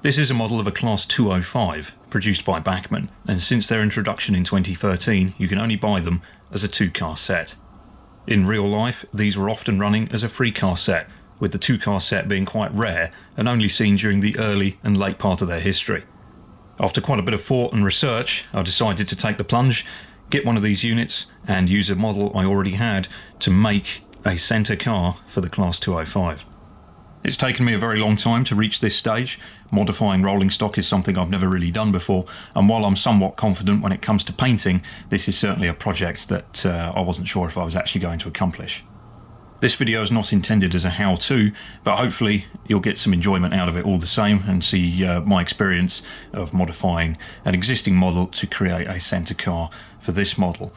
This is a model of a Class 205, produced by Bachmann, and since their introduction in 2013, you can only buy them as a two-car set. In real life, these were often running as a three-car set, with the two-car set being quite rare and only seen during the early and late part of their history. After quite a bit of thought and research, I decided to take the plunge, get one of these units, and use a model I already had to make a centre car for the Class 205. It's taken me a very long time to reach this stage. Modifying rolling stock is something I've never really done before, and while I'm somewhat confident when it comes to painting, this is certainly a project that I wasn't sure if I was actually going to accomplish. This video is not intended as a how-to, but hopefully you'll get some enjoyment out of it all the same and see my experience of modifying an existing model to create a centre car for this model.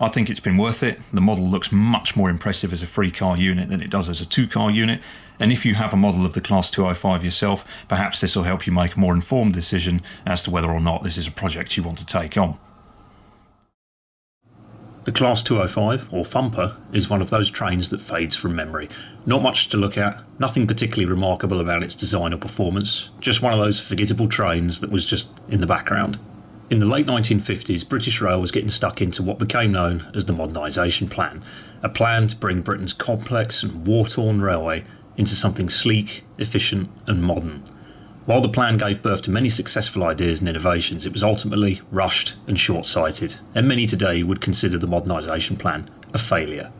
I think it's been worth it. The model looks much more impressive as a three-car unit than it does as a two-car unit, and if you have a model of the Class 205 yourself, perhaps this will help you make a more informed decision as to whether or not this is a project you want to take on. The Class 205, or Thumper, is one of those trains that fades from memory. Not much to look at, nothing particularly remarkable about its design or performance, just one of those forgettable trains that was just in the background. In the late 1950s, British Rail was getting stuck into what became known as the modernisation plan, a plan to bring Britain's complex and war-torn railway into something sleek, efficient and modern. While the plan gave birth to many successful ideas and innovations, it was ultimately rushed and short-sighted, and many today would consider the modernisation plan a failure.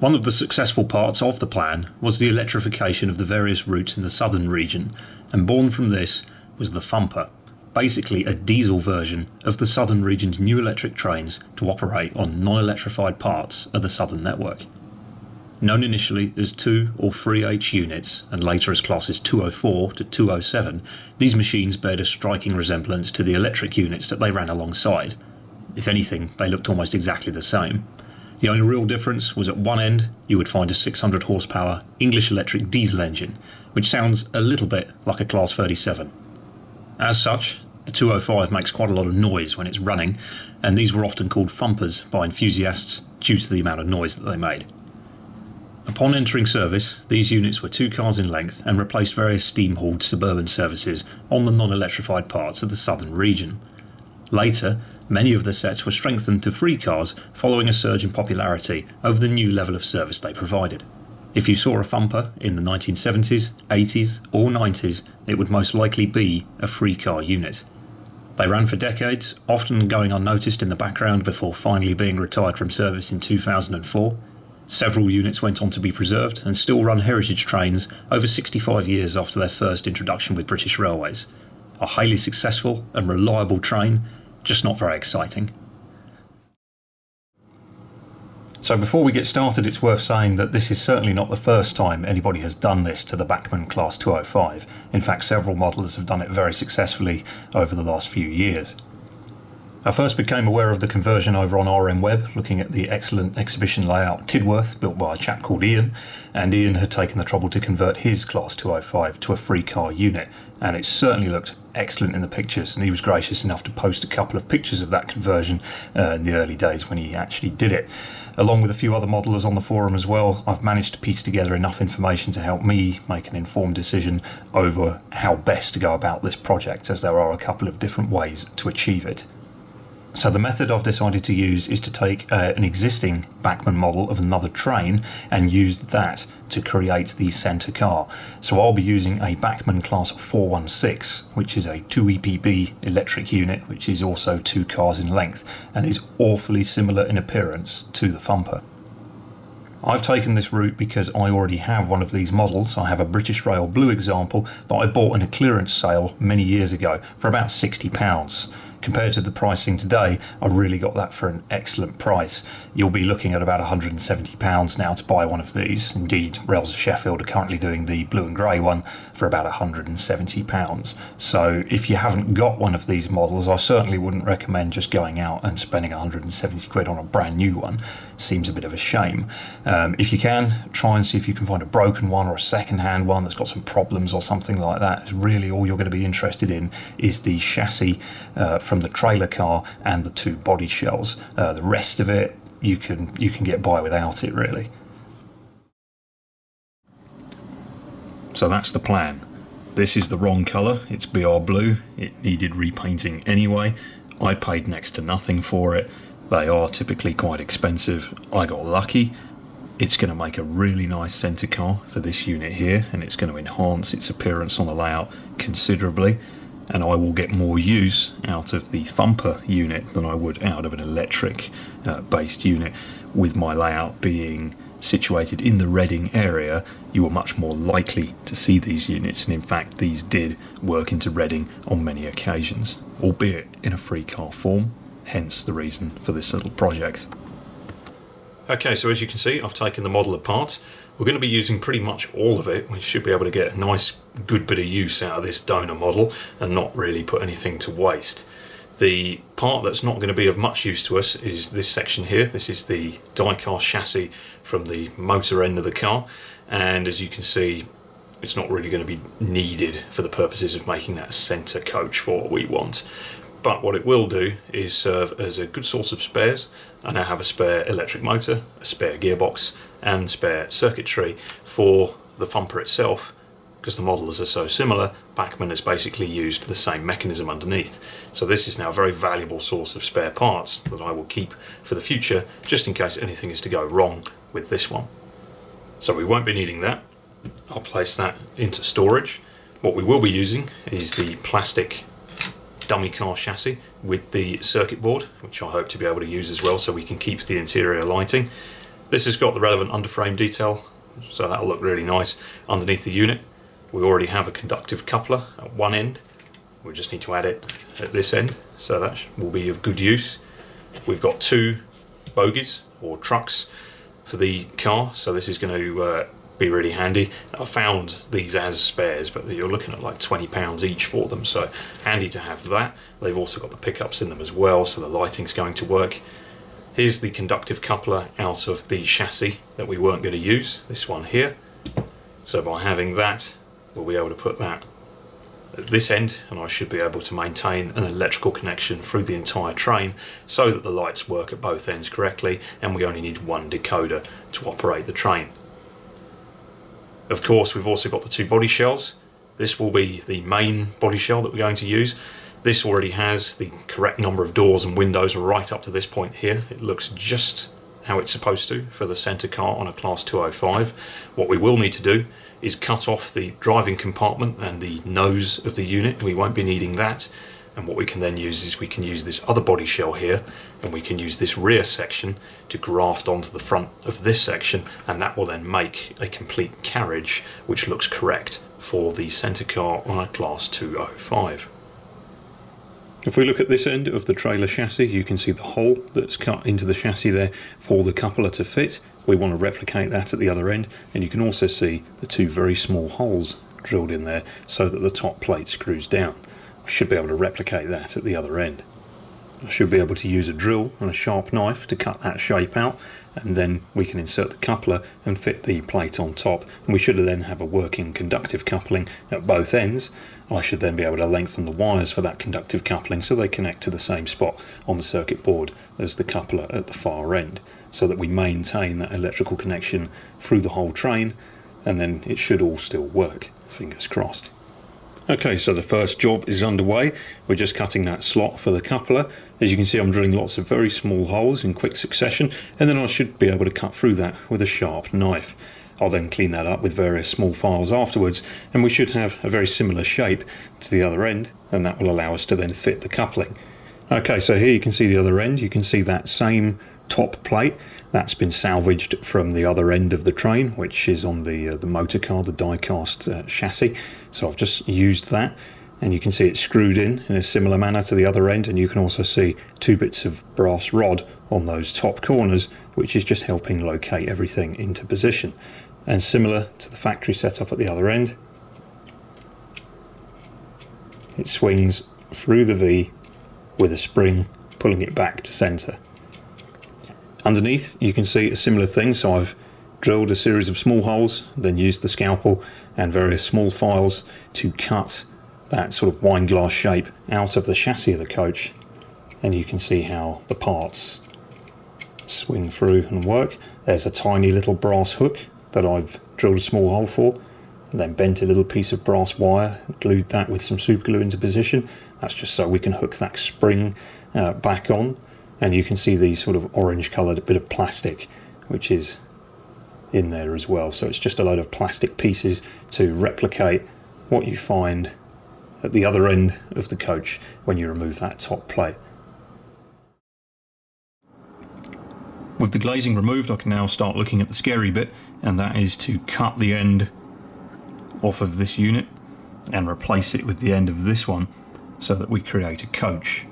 One of the successful parts of the plan was the electrification of the various routes in the Southern Region, and born from this was the Thumper, basically a diesel version of the Southern Region's new electric trains to operate on non-electrified parts of the Southern network. Known initially as 2 or 3H units, and later as classes 204 to 207, these machines bear a striking resemblance to the electric units that they ran alongside. If anything, they looked almost exactly the same. The only real difference was at one end you would find a 600 horsepower English Electric diesel engine, which sounds a little bit like a Class 37. As such, the 205 makes quite a lot of noise when it's running, and these were often called thumpers by enthusiasts due to the amount of noise that they made. Upon entering service, these units were two cars in length and replaced various steam-hauled suburban services on the non-electrified parts of the Southern Region. Later, many of the sets were strengthened to three cars following a surge in popularity over the new level of service they provided. If you saw a Thumper in the 1970s, 80s or 90s, it would most likely be a three-car unit. They ran for decades, often going unnoticed in the background before finally being retired from service in 2004. Several units went on to be preserved and still run heritage trains over 65 years after their first introduction with British Railways. A highly successful and reliable train, just not very exciting. So before we get started, it's worth saying that this is certainly not the first time anybody has done this to the Bachmann Class 205. In fact, several modellers have done it very successfully over the last few years. I first became aware of the conversion over on RM Web, looking at the excellent exhibition layout Tidworth, built by a chap called Ian, and Ian had taken the trouble to convert his Class 205 to a three-car unit, and it certainly looked excellent in the pictures, and he was gracious enough to post a couple of pictures of that conversion in the early days when he actually did it. Along with a few other modellers on the forum as well, I've managed to piece together enough information to help me make an informed decision over how best to go about this project, as there are a couple of different ways to achieve it. So the method I've decided to use is to take an existing Bachmann model of another train and use that to create the centre car. So I'll be using a Bachmann Class 416, which is a 2EPB electric unit, which is also two cars in length and is awfully similar in appearance to the Thumper. I've taken this route because I already have one of these models. I have a British Rail Blue example that I bought in a clearance sale many years ago for about £60. Compared to the pricing today, I really got that for an excellent price. You'll be looking at about £170 now to buy one of these. Indeed, Rails of Sheffield are currently doing the blue and grey one for about £170. So if you haven't got one of these models, I certainly wouldn't recommend just going out and spending 170 quid on a brand new one. Seems a bit of a shame. If you can, try and see if you can find a broken one or a second-hand one that's got some problems or something like that. It's really all you're going to be interested in is the chassis from the trailer car and the two body shells. The rest of it you can get by without it, really. So that's the plan. This is the wrong colour, it's BR Blue, it needed repainting anyway, I paid next to nothing for it, they are typically quite expensive, I got lucky. It's going to make a really nice centre car for this unit here, and it's going to enhance its appearance on the layout considerably, and I will get more use out of the thumper unit than I would out of an electric based unit. With my layout being situated in the Reading area, you are much more likely to see these units, and in fact these did work into Reading on many occasions, albeit in a free car form, hence the reason for this little project. Okay, so as you can see, I've taken the model apart. We're going to be using pretty much all of it. We should be able to get a nice good bit of use out of this donor model and not really put anything to waste. The part that's not going to be of much use to us is this section here. This is the die-cast chassis from the motor end of the car, and as you can see, it's not really going to be needed for the purposes of making that centre coach for what we want. But what it will do is serve as a good source of spares. I now have a spare electric motor, a spare gearbox, and spare circuitry for the thumper itself. Because the models are so similar, Bachmann has basically used the same mechanism underneath. So this is now a very valuable source of spare parts that I will keep for the future, just in case anything is to go wrong with this one. So we won't be needing that. I'll place that into storage. What we will be using is the plastic dummy car chassis with the circuit board, which I hope to be able to use as well, so we can keep the interior lighting. This has got the relevant underframe detail, so that'll look really nice underneath the unit. We already have a conductive coupler at one end, we just need to add it at this end, so that will be of good use. We've got two bogies or trucks for the car, so this is going to be really handy. I found these as spares, but you're looking at like £20 each for them, so handy to have that. They've also got the pickups in them as well, so the lighting's going to work. Here's the conductive coupler out of the chassis that we weren't going to use, this one here. So by having that, we'll be able to put that at this end, and I should be able to maintain an electrical connection through the entire train so that the lights work at both ends correctly, and we only need one decoder to operate the train. Of course, we've also got the two body shells. This will be the main body shell that we're going to use. This already has the correct number of doors and windows right up to this point here. It looks just how it's supposed to for the centre car on a Class 205. What we will need to do is cut off the driving compartment and the nose of the unit. We won't be needing that. And what we can then use is we can use this other body shell here, and we can use this rear section to graft onto the front of this section, and that will then make a complete carriage which looks correct for the centre car on a Class 205. If we look at this end of the trailer chassis, you can see the hole that's cut into the chassis there for the coupler to fit. We want to replicate that at the other end, and you can also see the two very small holes drilled in there so that the top plate screws down. I should be able to replicate that at the other end. I should be able to use a drill and a sharp knife to cut that shape out, and then we can insert the coupler and fit the plate on top, and we should then have a working conductive coupling at both ends. I should then be able to lengthen the wires for that conductive coupling so they connect to the same spot on the circuit board as the coupler at the far end, so that we maintain that electrical connection through the whole train, and then it should all still work, fingers crossed. Okay, so the first job is underway. We're just cutting that slot for the coupler. As you can see, I'm drilling lots of very small holes in quick succession, and then I should be able to cut through that with a sharp knife. I'll then clean that up with various small files afterwards, and we should have a very similar shape to the other end, and that will allow us to then fit the coupling. Okay, so here you can see the other end. You can see that same top plate that's been salvaged from the other end of the train, which is on the motor car, the die-cast chassis. So I've just used that, and you can see it's screwed in a similar manner to the other end, and you can also see two bits of brass rod on those top corners, which is just helping locate everything into position. And similar to the factory setup at the other end, it swings through the V with a spring pulling it back to centre. Underneath you can see a similar thing, so I've drilled a series of small holes, then used the scalpel and various small files to cut that sort of wine glass shape out of the chassis of the coach, and you can see how the parts swing through and work. There's a tiny little brass hook that I've drilled a small hole for, then bent a little piece of brass wire, glued that with some super glue into position. That's just so we can hook that spring back on, and you can see the sort of orange coloured bit of plastic which is in there as well. So it's just a load of plastic pieces to replicate what you find at the other end of the coach when you remove that top plate. With the glazing removed, I can now start looking at the scary bit, and that is to cut the end off of this unit and replace it with the end of this one so that we create a coach.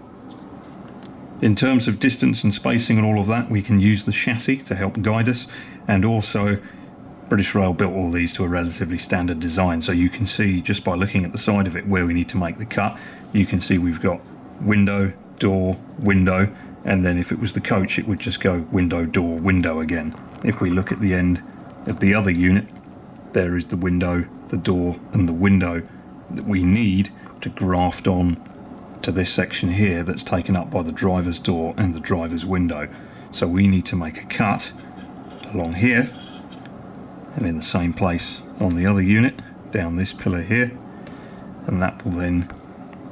In terms of distance and spacing and all of that, we can use the chassis to help guide us, and also British Rail built all these to a relatively standard design, so you can see just by looking at the side of it where we need to make the cut. You can see we've got window, door, window, and then if it was the coach it would just go window, door, window again. If we look at the end of the other unit, there is the window, the door and the window that we need to graft on to this section here that's taken up by the driver's door and the driver's window. So we need to make a cut along here and in the same place on the other unit down this pillar here, and that will then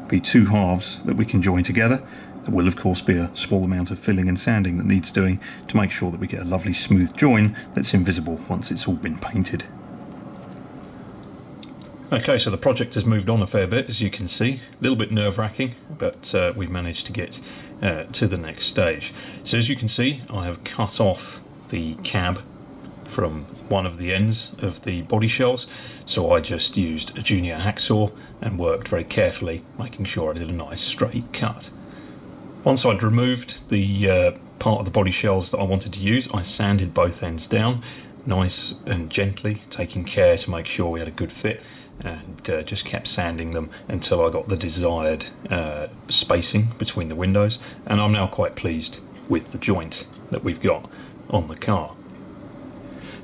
be two halves that we can join together. There will of course be a small amount of filling and sanding that needs doing to make sure that we get a lovely smooth join that's invisible once it's all been painted. Okay, so the project has moved on a fair bit, as you can see. A little bit nerve-wracking, but we've managed to get to the next stage. So as you can see, I have cut off the cab from one of the ends of the body shells, so I just used a junior hacksaw and worked very carefully, making sure I did a nice straight cut. Once I'd removed the part of the body shells that I wanted to use, I sanded both ends down, nice and gently, taking care to make sure we had a good fit, and just kept sanding them until I got the desired spacing between the windows, and I'm now quite pleased with the joint that we've got on the car.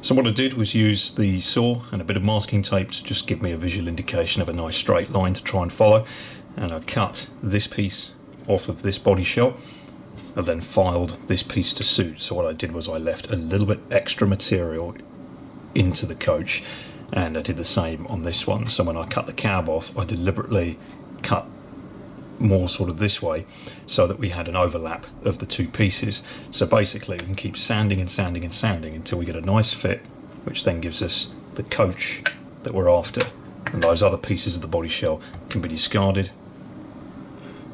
So what I did was use the saw and a bit of masking tape to just give me a visual indication of a nice straight line to try and follow, and I cut this piece off of this body shell and then filed this piece to suit. So what I did was I left a little bit extra material into the coach, and I did the same on this one. So when I cut the cab off, I deliberately cut more sort of this way so that we had an overlap of the two pieces. So basically we can keep sanding and sanding and sanding until we get a nice fit, which then gives us the coach that we're after, and those other pieces of the body shell can be discarded.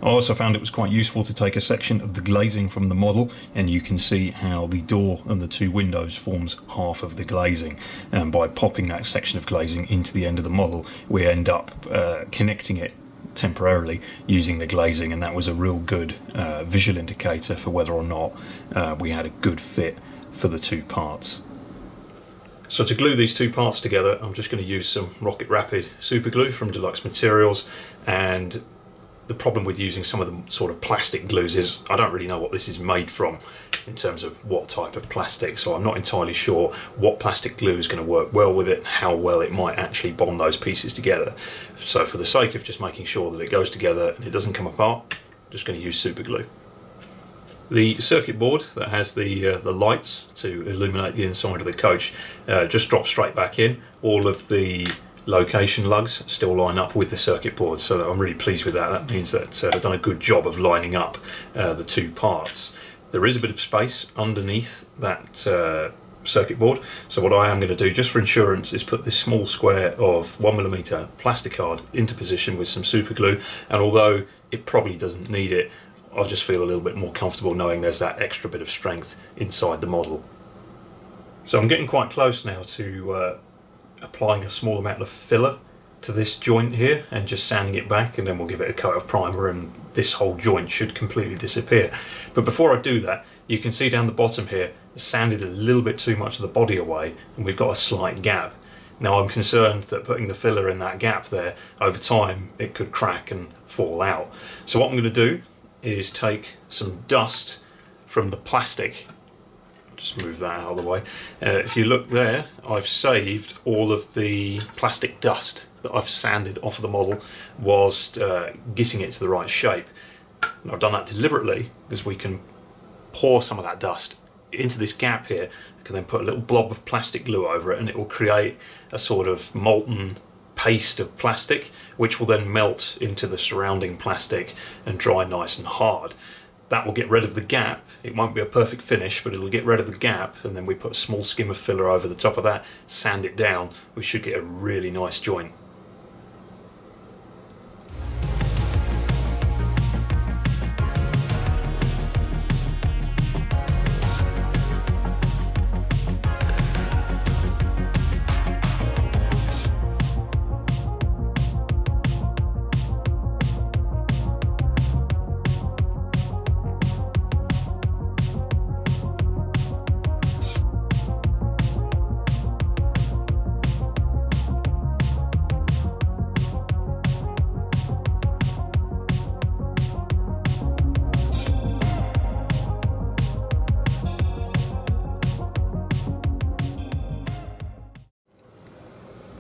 I also found it was quite useful to take a section of the glazing from the model, and you can see how the door and the two windows forms half of the glazing, and by popping that section of glazing into the end of the model we end up connecting it temporarily using the glazing, and that was a real good visual indicator for whether or not we had a good fit for the two parts. So to glue these two parts together, I'm just going to use some Rocket Rapid super glue from Deluxe Materials. And the problem with using some of the sort of plastic glues is I don't really know what this is made from in terms of what type of plastic, so I'm not entirely sure what plastic glue is going to work well with it and how well it might actually bond those pieces together. So for the sake of just making sure that it goes together and it doesn't come apart, I'm just going to use super glue. The circuit board that has the lights to illuminate the inside of the coach just drops straight back in. All of the location lugs still line up with the circuit board, so I'm really pleased with that. That means that I've done a good job of lining up the two parts. There is a bit of space underneath that circuit board, so what I am going to do just for insurance is put this small square of 1mm plasticard into position with some super glue, and although it probably doesn't need it, I just feel a little bit more comfortable knowing there's that extra bit of strength inside the model. So I'm getting quite close now to applying a small amount of filler to this joint here and just sanding it back, and then we'll give it a coat of primer and this whole joint should completely disappear. But before I do that, you can see down the bottom here I sanded a little bit too much of the body away and we've got a slight gap. Now I'm concerned that putting the filler in that gap there, over time it could crack and fall out. So what I'm going to do is take some dust from the plastic. Just move that out of the way. If you look there, I've saved all of the plastic dust that I've sanded off of the model whilst getting it to the right shape. And I've done that deliberately because we can pour some of that dust into this gap here, I can then put a little blob of plastic glue over it and it will create a sort of molten paste of plastic, which will then melt into the surrounding plastic and dry nice and hard. That will get rid of the gap. It won't be a perfect finish, but it'll get rid of the gap, and then we put a small skim of filler over the top of that, sand it down, we should get a really nice joint.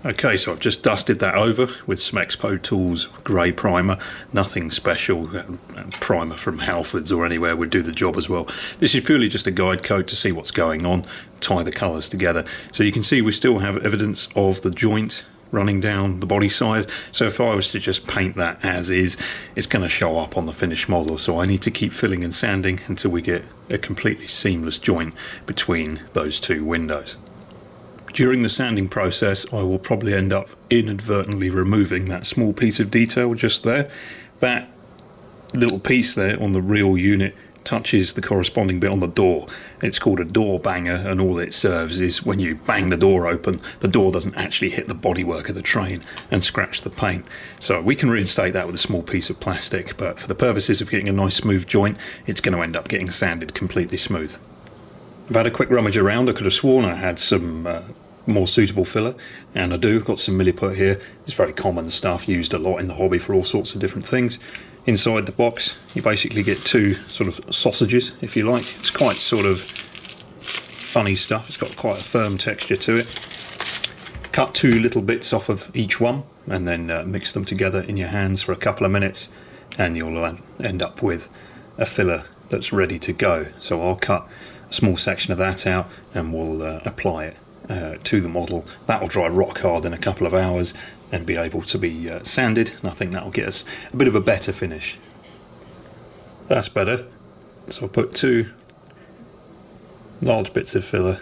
Okay, so I've just dusted that over with some Expo Tools grey primer, nothing special, primer from Halford's or anywhere would do the job as well. This is purely just a guide coat to see what's going on, tie the colours together. So you can see we still have evidence of the joint running down the body side, so if I was to just paint that as is, it's going to show up on the finished model, so I need to keep filling and sanding until we get a completely seamless joint between those two windows. During the sanding process, I will probably end up inadvertently removing that small piece of detail just there. That little piece there on the real unit touches the corresponding bit on the door. It's called a door banger, and all it serves is when you bang the door open, the door doesn't actually hit the bodywork of the train and scratch the paint. So we can reinstate that with a small piece of plastic, but for the purposes of getting a nice smooth joint, it's going to end up getting sanded completely smooth. I've had a quick rummage around. I could have sworn I had some more suitable filler, and I do. I've got some milliput here. It's very common stuff, used a lot in the hobby for all sorts of different things. Inside the box you basically get two sort of sausages, if you like. It's quite sort of funny stuff. It's got quite a firm texture to it. Cut two little bits off of each one and then mix them together in your hands for a couple of minutes, and you'll end up with a filler that's ready to go. So I'll cut a small section of that out and we'll apply it to the model. That will dry rock hard in a couple of hours and be able to be sanded, and I think that will get us a bit of a better finish. That's better. So I'll put two large bits of filler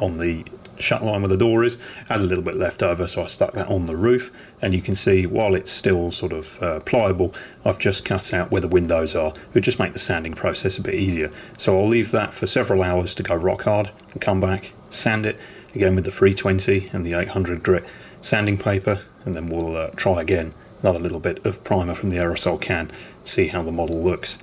on the shut line where the door is, had a little bit left over, so I stuck that on the roof, and you can see while it's still sort of pliable, I've just cut out where the windows are. It would just make the sanding process a bit easier. So I'll leave that for several hours to go rock hard and come back, sand it again with the 320 and the 800 grit sanding paper, and then we'll try again, another little bit of primer from the aerosol can, see how the model looks.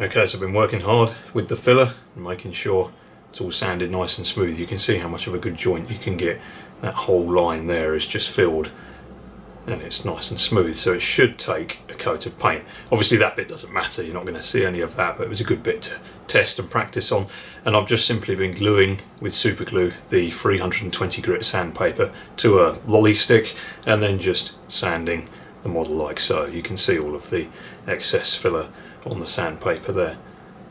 Okay, so I've been working hard with the filler and making sure it's all sanded nice and smooth. You can see how much of a good joint you can get. That whole line there is just filled and it's nice and smooth, so it should take a coat of paint. Obviously that bit doesn't matter, you're not going to see any of that, but it was a good bit to test and practice on. And I've just simply been gluing with super glue the 320 grit sandpaper to a lolly stick and then just sanding the model like so. You can see all of the excess filler on the sandpaper there.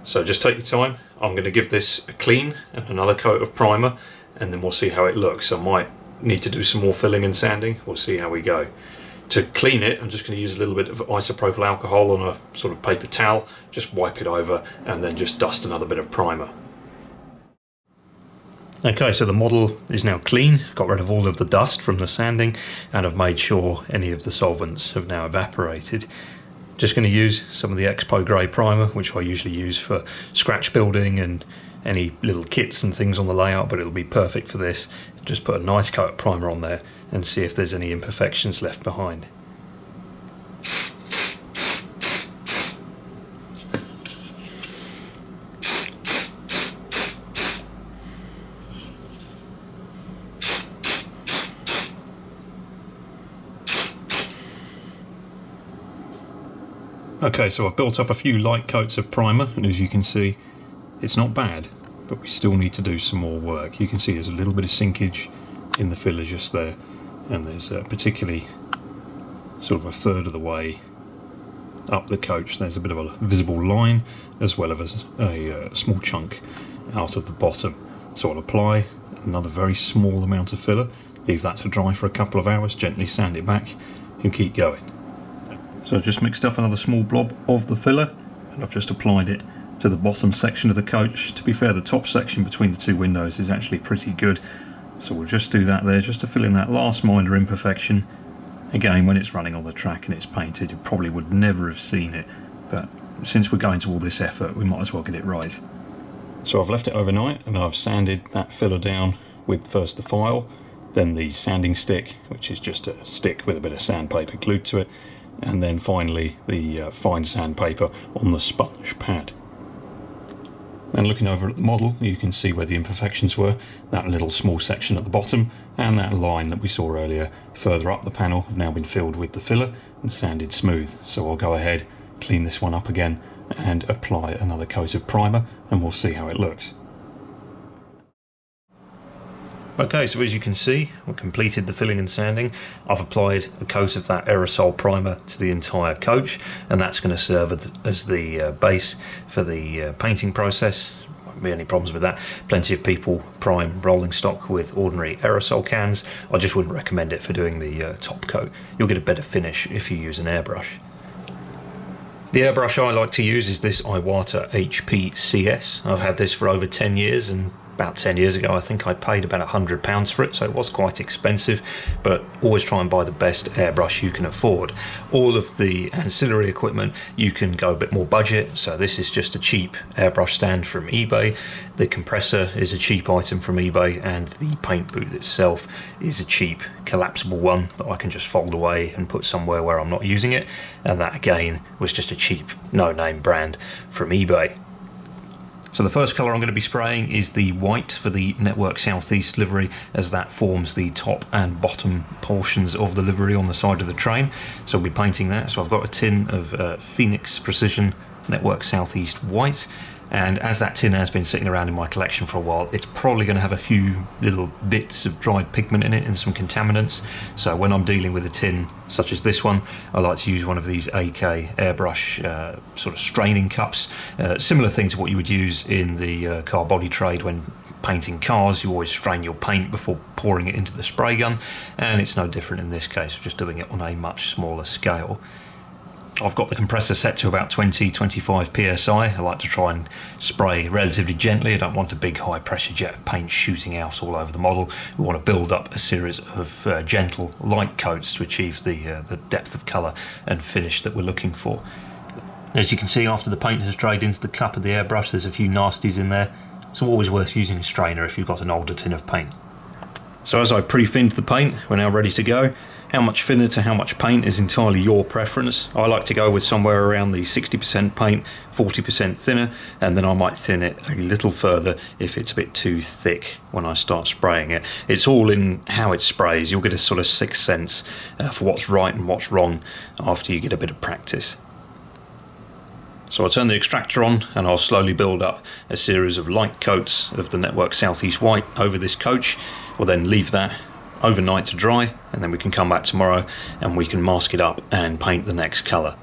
So just take your time. I'm going to give this a clean and another coat of primer, and then we'll see how it looks. I might need to do some more filling and sanding. We'll see how we go. To clean it, I'm just going to use a little bit of isopropyl alcohol on a sort of paper towel, just wipe it over, and then just dust another bit of primer. Okay, so the model is now clean, got rid of all of the dust from the sanding, and I've made sure any of the solvents have now evaporated. Just going to use some of the Expo Grey primer, which I usually use for scratch building and any little kits and things on the layout, but it'll be perfect for this. Just put a nice coat of primer on there and see if there's any imperfections left behind. Okay, so I've built up a few light coats of primer, and as you can see, it's not bad, but we still need to do some more work. You can see there's a little bit of sinkage in the filler just there, and there's particularly sort of a third of the way up the coach. There's a bit of a visible line as well as a small chunk out of the bottom. So I'll apply another very small amount of filler, leave that to dry for a couple of hours, gently sand it back and keep going. So I've just mixed up another small blob of the filler and I've just applied it to the bottom section of the coach. To be fair, the top section between the two windows is actually pretty good, so we'll just do that there just to fill in that last minor imperfection. Again, when it's running on the track and it's painted, you probably would never have seen it, but since we're going to all this effort, we might as well get it right. So I've left it overnight and I've sanded that filler down with first the file, then the sanding stick, which is just a stick with a bit of sandpaper glued to it, and then finally the fine sandpaper on the sponge pad. And looking over at the model, you can see where the imperfections were, that little small section at the bottom and that line that we saw earlier further up the panel have now been filled with the filler and sanded smooth. So I'll go ahead, clean this one up again and apply another coat of primer and we'll see how it looks. Okay, so as you can see, we completed the filling and sanding. I've applied a coat of that aerosol primer to the entire coach, and that's going to serve as the base for the painting process. Won't be any problems with that. Plenty of people prime rolling stock with ordinary aerosol cans. I just wouldn't recommend it for doing the top coat. You'll get a better finish if you use an airbrush. The airbrush I like to use is this Iwata HP-CS. I've had this for over 10 years and about 10 years ago I think I paid about £100 for it, so it was quite expensive, but always try and buy the best airbrush you can afford. All of the ancillary equipment you can go a bit more budget, so this is just a cheap airbrush stand from eBay, the compressor is a cheap item from eBay, and the paint booth itself is a cheap collapsible one that I can just fold away and put somewhere where I'm not using it, and that again was just a cheap no-name brand from eBay. So the first colour I'm going to be spraying is the white for the Network Southeast livery, as that forms the top and bottom portions of the livery on the side of the train. So I'll be painting that. So I've got a tin of Phoenix Precision Network Southeast white, and as that tin has been sitting around in my collection for a while, it's probably going to have a few little bits of dried pigment in it and some contaminants. So when I'm dealing with a tin such as this one, I like to use one of these AK airbrush sort of straining cups, similar thing to what you would use in the car body trade when painting cars. You always strain your paint before pouring it into the spray gun, and it's no different in this case, just doing it on a much smaller scale. I've got the compressor set to about 20-25 psi. I like to try and spray relatively gently. I don't want a big high pressure jet of paint shooting out all over the model. We want to build up a series of gentle light coats to achieve the depth of colour and finish that we're looking for. As you can see, after the paint has dried into the cup of the airbrush, there's a few nasties in there. It's always worth using a strainer if you've got an older tin of paint. So as I pre-thinned the paint, we're now ready to go. How much thinner to how much paint is entirely your preference. I like to go with somewhere around the 60% paint, 40% thinner, and then I might thin it a little further if it's a bit too thick when I start spraying it. It's all in how it sprays. You'll get a sort of sixth sense for what's right and what's wrong after you get a bit of practice. So I'll turn the extractor on and I'll slowly build up a series of light coats of the Network Southeast White over this coach. We'll then leave that overnight to dry, and then we can come back tomorrow and we can mask it up and paint the next colour.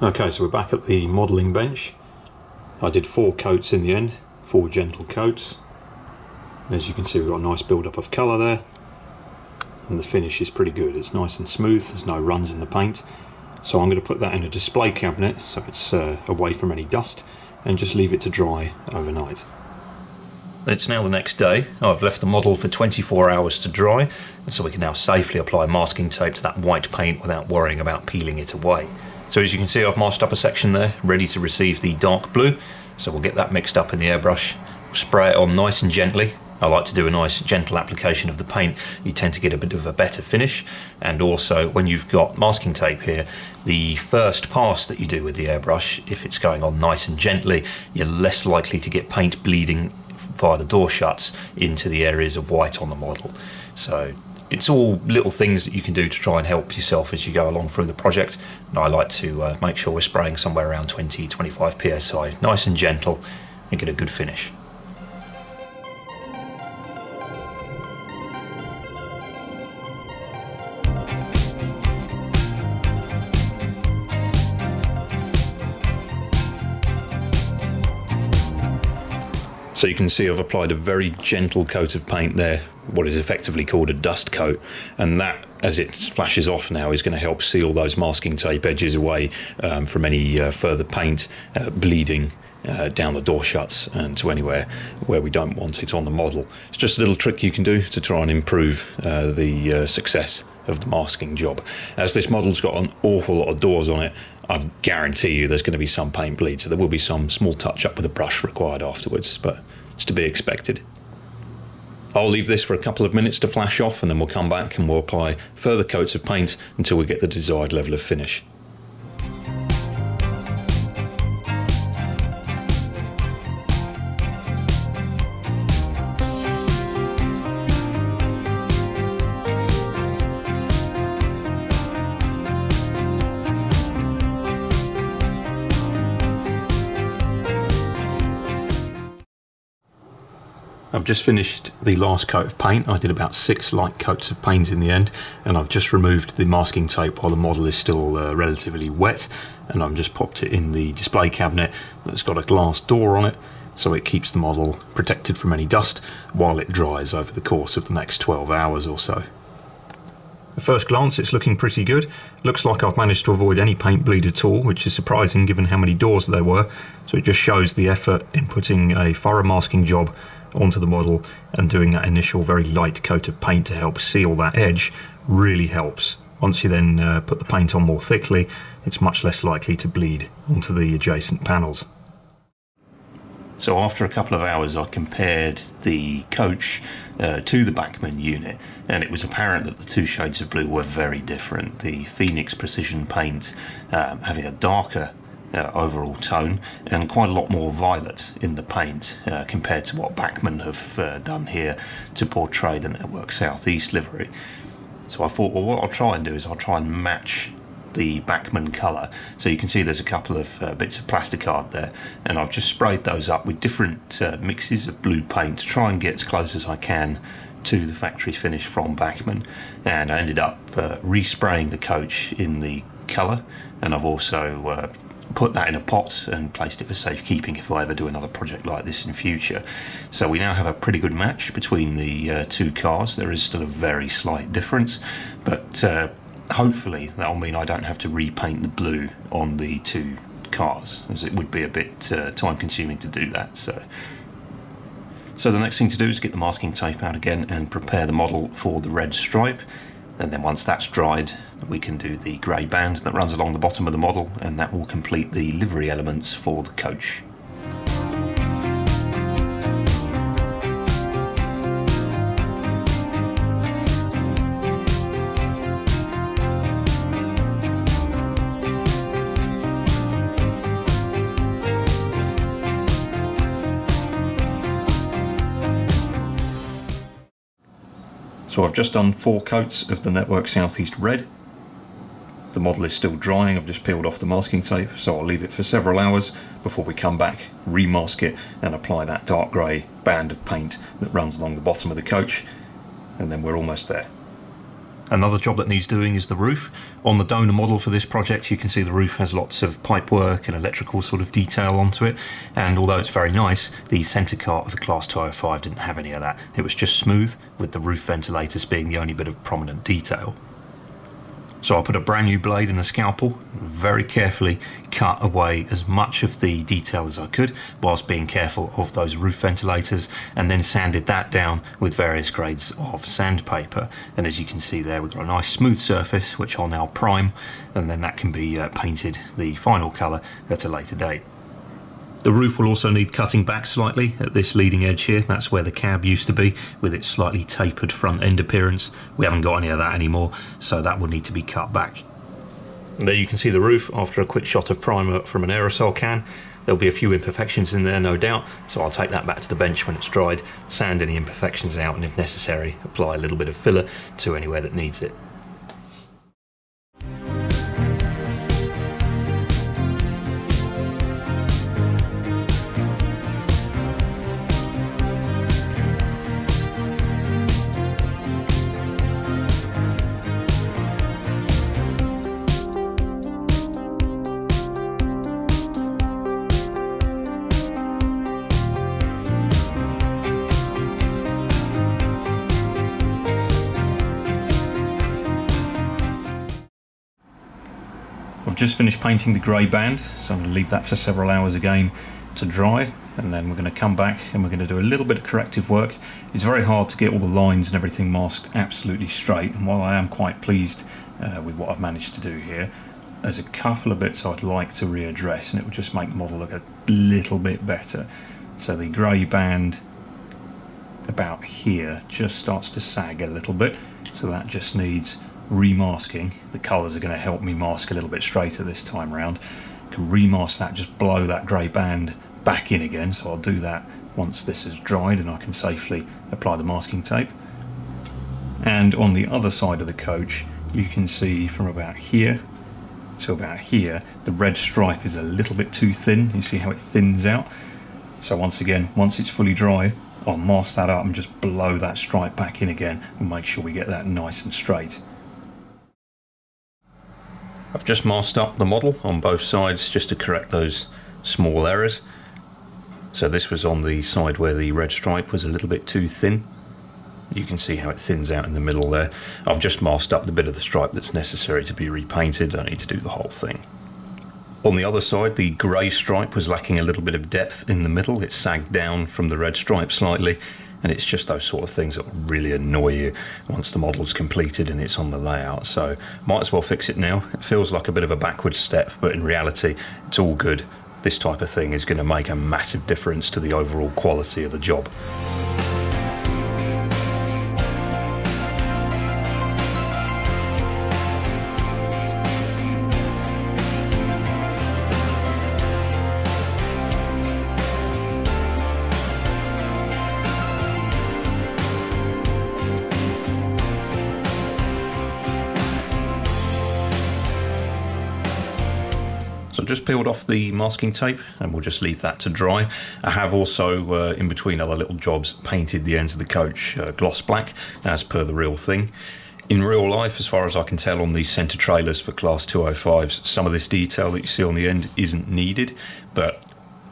Okay, so we're back at the modelling bench. I did 4 coats in the end, 4 gentle coats. And as you can see, we've got a nice build-up of colour there. And the finish is pretty good. It's nice and smooth, there's no runs in the paint. So I'm going to put that in a display cabinet so it's away from any dust and just leave it to dry overnight. It's now the next day. I've left the model for 24 hours to dry, and so we can now safely apply masking tape to that white paint without worrying about peeling it away. So as you can see, I've masked up a section there ready to receive the dark blue. So we'll get that mixed up in the airbrush, spray it on nice and gently. I like to do a nice gentle application of the paint. You tend to get a bit of a better finish, and also when you've got masking tape here, the first pass that you do with the airbrush, if it's going on nice and gently, you're less likely to get paint bleeding via the door shuts into the areas of white on the model. So it's all little things that you can do to try and help yourself as you go along through the project, and I like to make sure we're spraying somewhere around 20-25 psi, nice and gentle, and get a good finish. So you can see I've applied a very gentle coat of paint there, what is effectively called a dust coat, and that, as it flashes off now, is going to help seal those masking tape edges away from any further paint bleeding down the door shuts and to anywhere where we don't want it on the model. It's just a little trick you can do to try and improve the success of the masking job. As this model's got an awful lot of doors on it, I guarantee you there's going to be some paint bleed, so there will be some small touch-up with a brush required afterwards, but it's to be expected. I'll leave this for a couple of minutes to flash off, and then we'll come back and we'll apply further coats of paint until we get the desired level of finish. I've just finished the last coat of paint. I did about 6 light coats of paint in the end, and I've just removed the masking tape while the model is still relatively wet, and I've just popped it in the display cabinet that's got a glass door on it, so it keeps the model protected from any dust while it dries over the course of the next 12 hours or so. At first glance, it's looking pretty good. Looks like I've managed to avoid any paint bleed at all, which is surprising given how many doors there were, so it just shows the effort in putting a thorough masking job onto the model, and doing that initial very light coat of paint to help seal that edge really helps. Once you then put the paint on more thickly, it's much less likely to bleed onto the adjacent panels. So after a couple of hours, I compared the coach to the Bachmann unit, and it was apparent that the two shades of blue were very different. The Phoenix Precision paint having a darker overall tone and quite a lot more violet in the paint compared to what Bachmann have done here to portray the Network Southeast livery. So I thought, well, what I'll try and do is I'll try and match the Bachmann colour. So you can see there's a couple of bits of plasticard there, and I've just sprayed those up with different mixes of blue paint to try and get as close as I can to the factory finish from Bachmann, and I ended up respraying the coach in the colour, and I've also put that in a pot and placed it for safekeeping if I ever do another project like this in future. So we now have a pretty good match between the two cars. There is still a very slight difference, but hopefully that'll mean I don't have to repaint the blue on the two cars, as it would be a bit time consuming to do that. So the next thing to do is get the masking tape out again and prepare the model for the red stripe. And then once that's dried, we can do the grey band that runs along the bottom of the model, and that will complete the livery elements for the coach. So I've just done 4 coats of the Network Southeast red. The model is still drying. I've just peeled off the masking tape, so I'll leave it for several hours before we come back, remask it, and apply that dark grey band of paint that runs along the bottom of the coach, and then we're almost there. Another job that needs doing is the roof. On the donor model for this project, you can see the roof has lots of pipework and electrical sort of detail onto it, and although it's very nice, the centre cart of the Class 205 didn't have any of that. It was just smooth, with the roof ventilators being the only bit of prominent detail. So I put a brand new blade in the scalpel, very carefully cut away as much of the detail as I could whilst being careful of those roof ventilators, and then sanded that down with various grades of sandpaper. And as you can see there, we've got a nice smooth surface which I'll now prime, and then that can be painted the final colour at a later date. The roof will also need cutting back slightly at this leading edge here. That's where the cab used to be with its slightly tapered front end appearance. We haven't got any of that anymore, so that will need to be cut back. And there you can see the roof after a quick shot of primer from an aerosol can. There'll be a few imperfections in there, no doubt, so I'll take that back to the bench when it's dried, sand any imperfections out, and if necessary, apply a little bit of filler to anywhere that needs it. Just finished painting the grey band, so I'm going to leave that for several hours again to dry, and then we're going to come back and we're going to do a little bit of corrective work. It's very hard to get all the lines and everything masked absolutely straight, and while I am quite pleased with what I've managed to do here, there's a couple of bits I'd like to readdress, and it will just make the model look a little bit better. So the grey band about here just starts to sag a little bit, so that just needs remasking. The colours are going to help me mask a little bit straighter this time round. I can remask that, just blow that grey band back in again, so I'll do that once this is dried and I can safely apply the masking tape. And on the other side of the coach, you can see from about here to about here, the red stripe is a little bit too thin. You see how it thins out? So once again, once it's fully dry, I'll mask that up and just blow that stripe back in again and make sure we get that nice and straight. I've just masked up the model on both sides just to correct those small errors. So this was on the side where the red stripe was a little bit too thin. You can see how it thins out in the middle there. I've just masked up the bit of the stripe that's necessary to be repainted. I don't need to do the whole thing. On the other side, the grey stripe was lacking a little bit of depth in the middle. It sagged down from the red stripe slightly, and it's just those sort of things that will really annoy you once the model's completed and it's on the layout, so might as well fix it now. It feels like a bit of a backward step, but in reality it's all good. This type of thing is going to make a massive difference to the overall quality of the job. Just peeled off the masking tape and we'll just leave that to dry. I have also, in between other little jobs, painted the ends of the coach gloss black as per the real thing. In real life, as far as I can tell, on the centre trailers for Class 205s, some of this detail that you see on the end isn't needed, but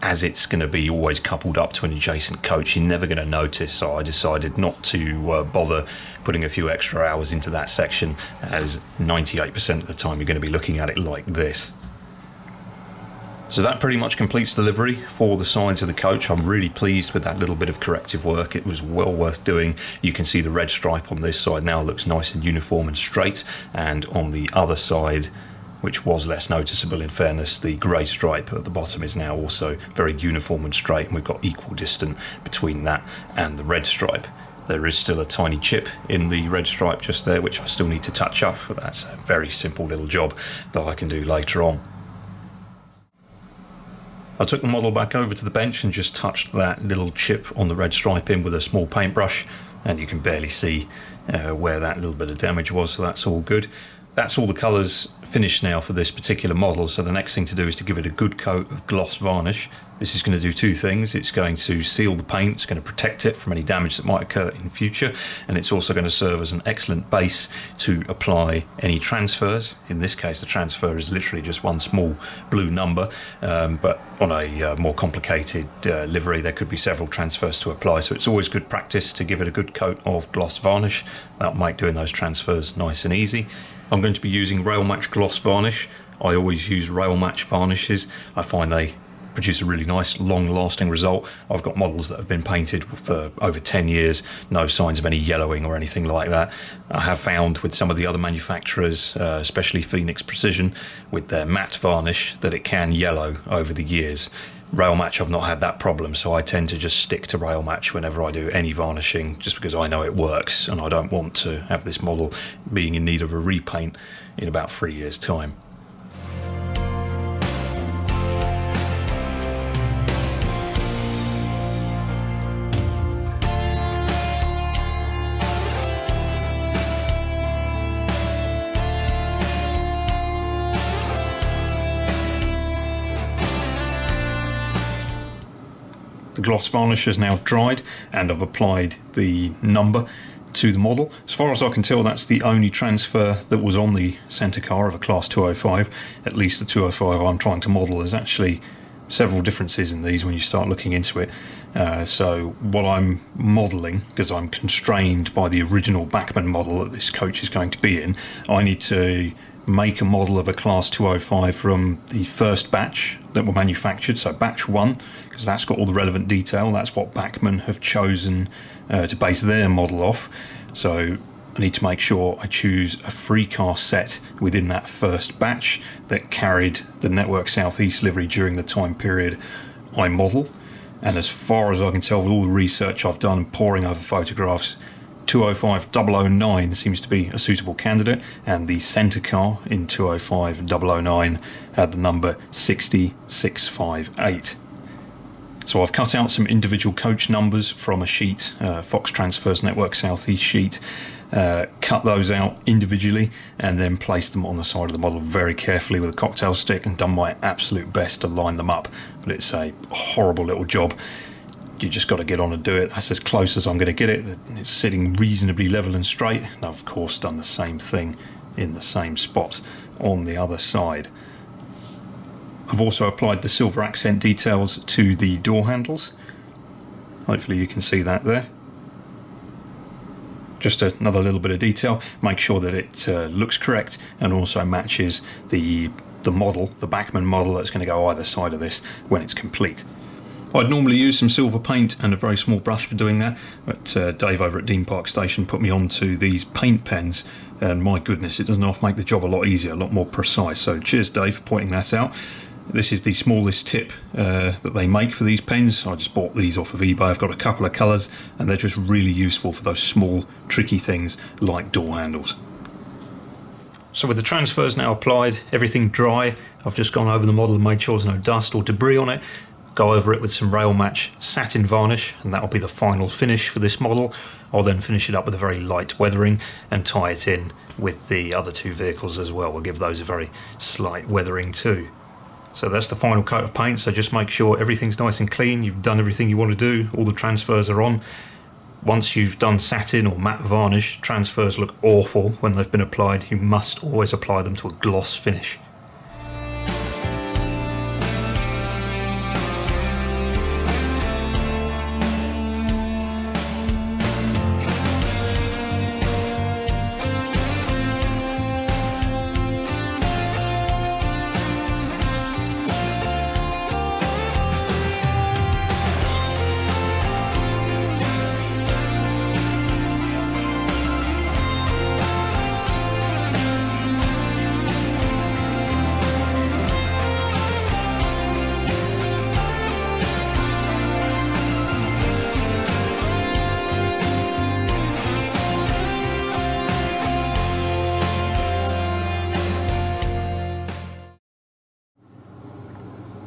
as it's going to be always coupled up to an adjacent coach, you're never going to notice, so I decided not to bother putting a few extra hours into that section, as 98% of the time you're going to be looking at it like this. So that pretty much completes the livery for the sides of the coach. I'm really pleased with that little bit of corrective work. It was well worth doing. You can see the red stripe on this side now looks nice and uniform and straight, and on the other side, which was less noticeable in fairness, the grey stripe at the bottom is now also very uniform and straight, and we've got equal distance between that and the red stripe. There is still a tiny chip in the red stripe just there, which I still need to touch up, but that's a very simple little job that I can do later on. I took the model back over to the bench and just touched that little chip on the red stripe in with a small paintbrush, and you can barely see where that little bit of damage was, so that's all good. That's all the colours finished now for this particular model, so the next thing to do is to give it a good coat of gloss varnish. This is going to do two things. It's going to seal the paint, it's going to protect it from any damage that might occur in future, and it's also going to serve as an excellent base to apply any transfers. In this case, the transfer is literally just one small blue number, but on a more complicated livery there could be several transfers to apply, so it's always good practice to give it a good coat of gloss varnish. That'll make doing those transfers nice and easy. I'm going to be using Railmatch gloss varnish. I always use Railmatch varnishes. I find they produce a really nice long lasting result. I've got models that have been painted for over 10 years, no signs of any yellowing or anything like that. I have found with some of the other manufacturers, especially Phoenix Precision, with their matte varnish, that it can yellow over the years. Railmatch, I've not had that problem, so I tend to just stick to Railmatch whenever I do any varnishing, just because I know it works and I don't want to have this model being in need of a repaint in about 3 years' time. Gloss varnish has now dried, and I've applied the number to the model. As far as I can tell, that's the only transfer that was on the centre car of a Class 205, at least the 205 I'm trying to model. There's actually several differences in these when you start looking into it. So what I'm modelling, because I'm constrained by the original Bachmann model that this coach is going to be in, I need to make a model of a Class 205 from the first batch that were manufactured, so batch 1, because that's got all the relevant detail. That's what Bachmann have chosen to base their model off. So I need to make sure I choose a free car set within that first batch that carried the Network Southeast livery during the time period I model. And as far as I can tell, with all the research I've done and poring over photographs, 205-009 seems to be a suitable candidate, and the centre car in 205-009 had the number 60658. So I've cut out some individual coach numbers from a sheet, Fox Transfers Network Southeast sheet, cut those out individually and then placed them on the side of the model very carefully with a cocktail stick and done my absolute best to line them up, but it's a horrible little job. You just got to get on and do it. That's as close as I'm going to get it. It's sitting reasonably level and straight, and I've of course done the same thing in the same spot on the other side. I've also applied the silver accent details to the door handles. Hopefully you can see that there. Just another little bit of detail. Make sure that it looks correct and also matches the model, the Bachmann model that's going to go either side of this when it's complete. I'd normally use some silver paint and a very small brush for doing that, but Dave over at Dean Park Station put me onto these paint pens, and my goodness, it does not make the job a lot easier, a lot more precise. So cheers, Dave, for pointing that out. This is the smallest tip that they make for these pens. I just bought these off of eBay. I've got a couple of colours, and they're just really useful for those small, tricky things like door handles. So with the transfers now applied, everything dry, I've just gone over the model and made sure there's no dust or debris on it. Go over it with some Railmatch satin varnish, and that'll be the final finish for this model. I'll then finish it up with a very light weathering and tie it in with the other two vehicles as well. We'll give those a very slight weathering too. So that's the final coat of paint, so just make sure everything's nice and clean, you've done everything you want to do, all the transfers are on. Once you've done satin or matte varnish, transfers look awful when they've been applied. You must always apply them to a gloss finish.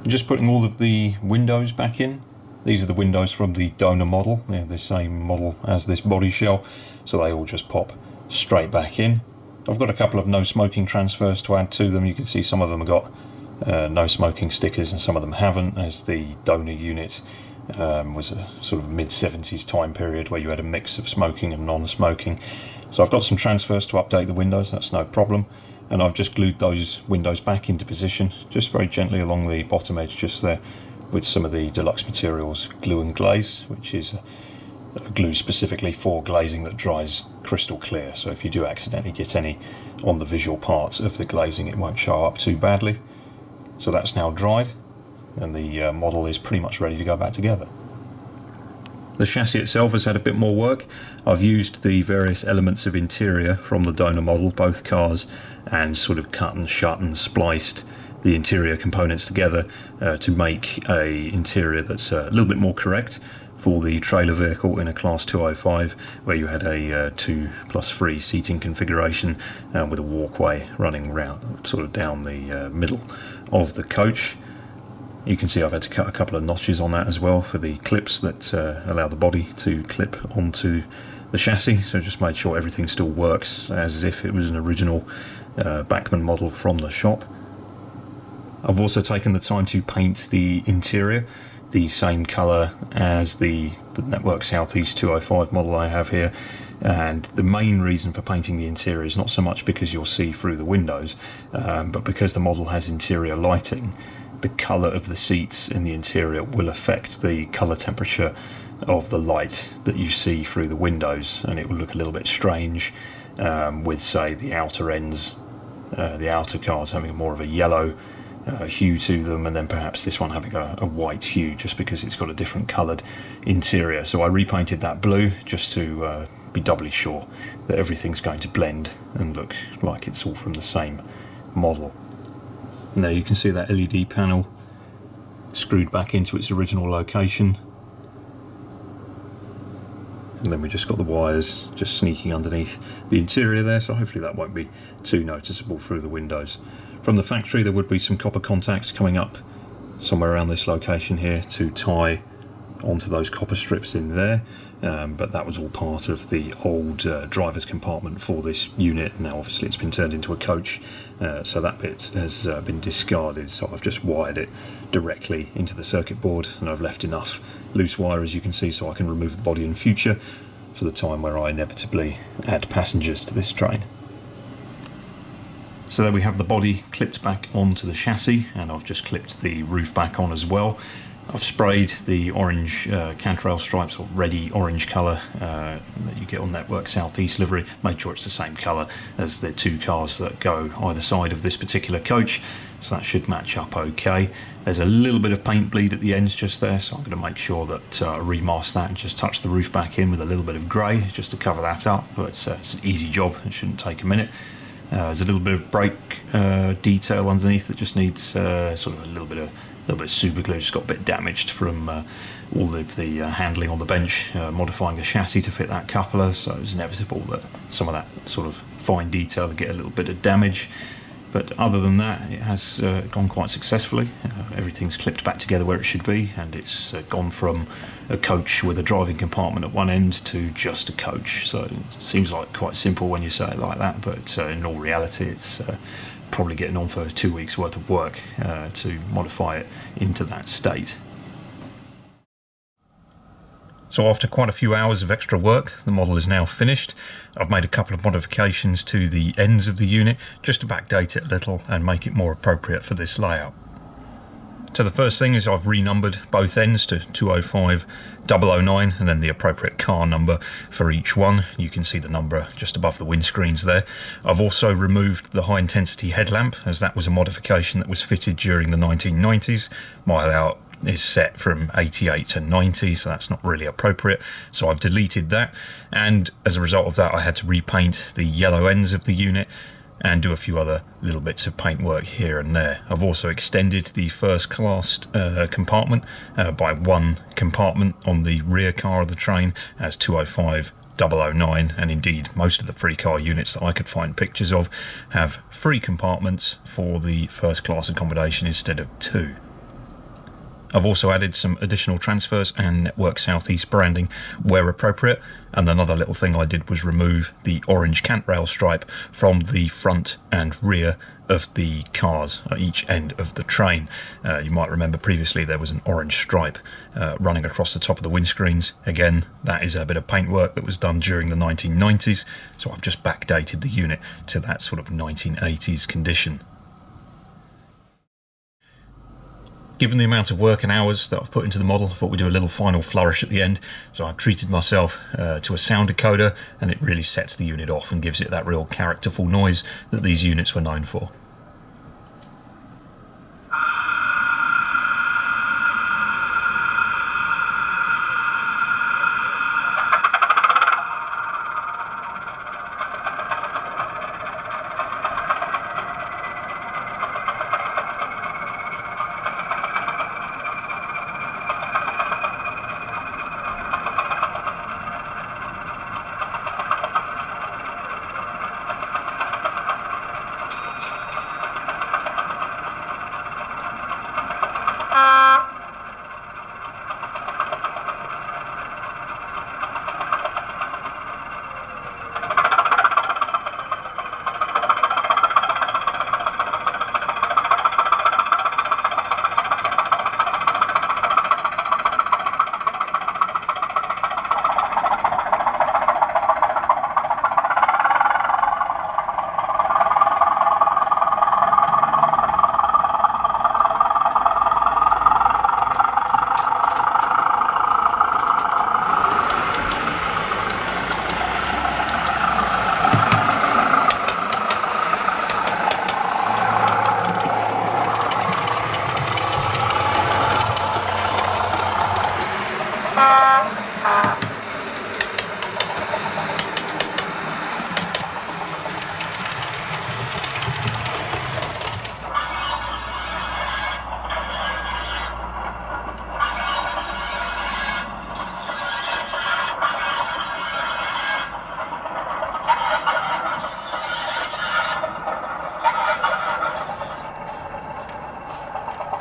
Just putting all of the windows back in. These are the windows from the donor model. They're the same model as this body shell, so they all just pop straight back in. I've got a couple of no smoking transfers to add to them. You can see some of them have got no smoking stickers and some of them haven't, as the donor unit was a sort of mid-70s time period where you had a mix of smoking and non-smoking. So I've got some transfers to update the windows, that's no problem. And I've just glued those windows back into position, just very gently along the bottom edge just there, with some of the Deluxe Materials glue and glaze, which is a glue specifically for glazing that dries crystal clear. So if you do accidentally get any on the visual parts of the glazing, it won't show up too badly. So that's now dried, and the model is pretty much ready to go back together. The chassis itself has had a bit more work. I've used the various elements of interior from the donor model, both cars, and sort of cut and shut and spliced the interior components together to make a interior that's a little bit more correct for the trailer vehicle in a Class 205, where you had a 2+3 seating configuration with a walkway running round, sort of down the middle of the coach. You can see I've had to cut a couple of notches on that as well for the clips that allow the body to clip onto the chassis, so just made sure everything still works as if it was an original Bachmann model from the shop. I've also taken the time to paint the interior the same colour as the Network Southeast 205 model I have here, and the main reason for painting the interior is not so much because you'll see through the windows, but because the model has interior lighting, the colour of the seats in the interior will affect the colour temperature of the light that you see through the windows, and it will look a little bit strange with, say, the outer ends, the outer cars having more of a yellow hue to them, and then perhaps this one having a white hue just because it's got a different coloured interior. So I repainted that blue just to be doubly sure that everything's going to blend and look like it's all from the same model. Now you can see that LED panel screwed back into its original location, and then we just got the wires just sneaking underneath the interior there, so hopefully that won't be too noticeable through the windows. From the factory there would be some copper contacts coming up somewhere around this location here to tie onto those copper strips in there, but that was all part of the old driver's compartment for this unit. Now obviously it's been turned into a coach, so that bit has been discarded, so I've just wired it directly into the circuit board, and I've left enough loose wire, as you can see, so I can remove the body in future for the time where I inevitably add passengers to this train. So there we have the body clipped back onto the chassis, and I've just clipped the roof back on as well. I've sprayed the orange Cantrail stripes, or reddy orange colour that you get on Network Southeast livery, made sure it's the same colour as the two cars that go either side of this particular coach, so that should match up okay. There's a little bit of paint bleed at the ends just there, so I'm going to make sure that I remask that and just touch the roof back in with a little bit of grey just to cover that up, but it's an easy job, it shouldn't take a minute. There's a little bit of brake detail underneath that just needs sort of a little bit of super glue. Just got a bit damaged from all of the handling on the bench, modifying the chassis to fit that coupler, so it's inevitable that some of that sort of fine detail will get a little bit of damage. But other than that, it has gone quite successfully. Everything's clipped back together where it should be, and it's gone from a coach with a driving compartment at one end to just a coach. So it seems like quite simple when you say it like that, but in all reality it's probably getting on for 2 weeks worth of work to modify it into that state. So after quite a few hours of extra work, the model is now finished. I've made a couple of modifications to the ends of the unit just to backdate it a little and make it more appropriate for this layout. So the first thing is I've renumbered both ends to 205, 009 and then the appropriate car number for each one. You can see the number just above the windscreens there. I've also removed the high intensity headlamp, as that was a modification that was fitted during the 1990s. My layout is set from 88 to 90, so that's not really appropriate, so I've deleted that, and as a result of that I had to repaint the yellow ends of the unit and do a few other little bits of paint work here and there. I've also extended the first class compartment by one compartment on the rear car of the train as 205 009, and indeed most of the free car units that I could find pictures of have three compartments for the first class accommodation instead of two. I've also added some additional transfers and Network Southeast branding where appropriate, and another little thing I did was remove the orange Cantrail stripe from the front and rear of the cars at each end of the train. You might remember previously there was an orange stripe running across the top of the windscreens. Again, that is a bit of paintwork that was done during the 1990s, so I've just backdated the unit to that sort of 1980s condition. Given the amount of work and hours that I've put into the model, I thought we'd do a little final flourish at the end. So I've treated myself to a sound decoder, and it really sets the unit off and gives it that real characterful noise that these units were known for.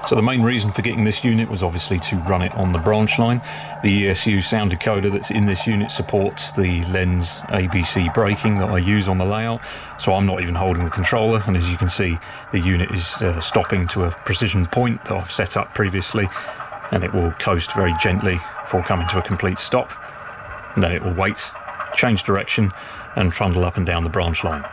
So the main reason for getting this unit was obviously to run it on the branch line. The ESU sound decoder that's in this unit supports the Lenz ABC braking that I use on the layout, so I'm not even holding the controller, and as you can see the unit is stopping to a precision point that I've set up previously, and it will coast very gently before coming to a complete stop, and then it will wait, change direction and trundle up and down the branch line.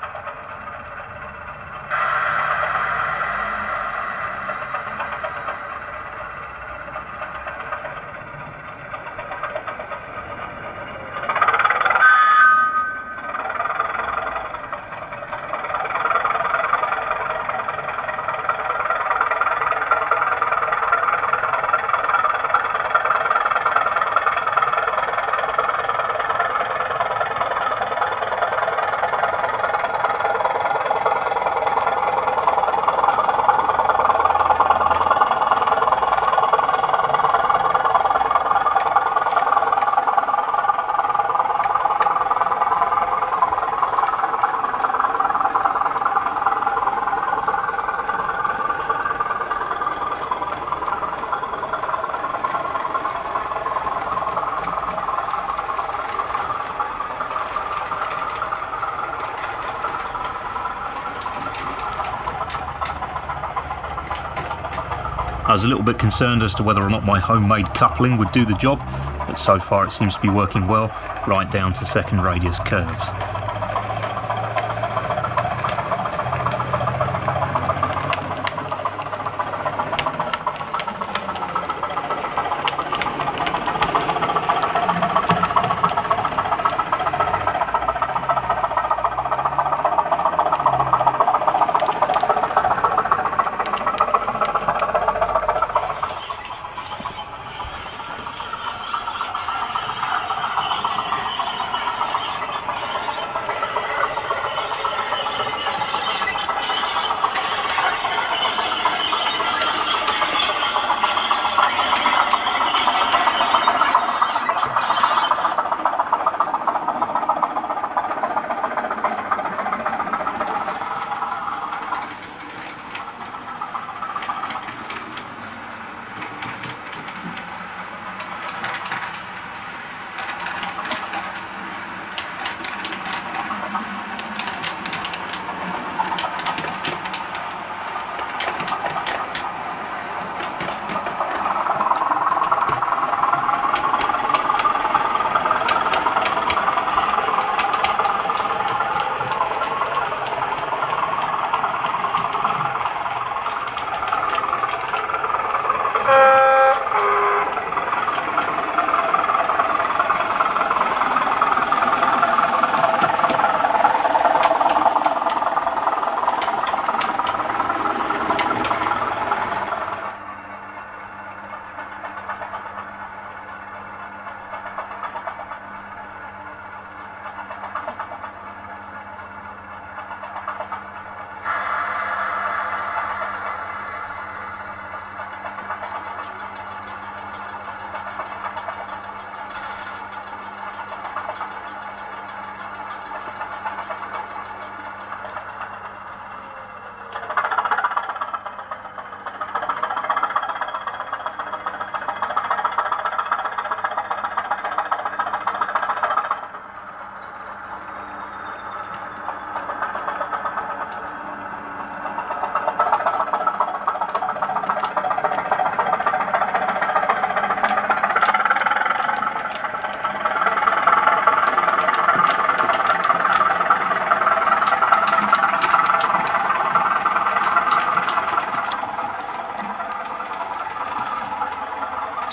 I was a little bit concerned as to whether or not my homemade coupling would do the job, but so far it seems to be working well, right down to second radius curves.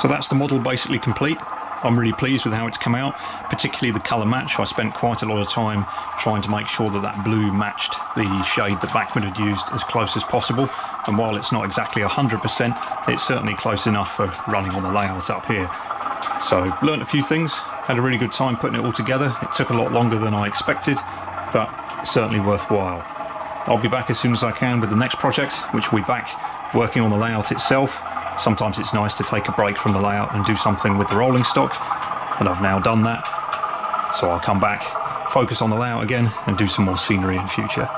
So that's the model basically complete. I'm really pleased with how it's come out, particularly the colour match. I spent quite a lot of time trying to make sure that that blue matched the shade that Bachmann had used as close as possible. And while it's not exactly 100%, it's certainly close enough for running on the layout up here. So learnt a few things, had a really good time putting it all together. It took a lot longer than I expected, but certainly worthwhile. I'll be back as soon as I can with the next project, which will be back working on the layout itself. Sometimes it's nice to take a break from the layout and do something with the rolling stock, and I've now done that. So I'll come back, focus on the layout again, and do some more scenery in future.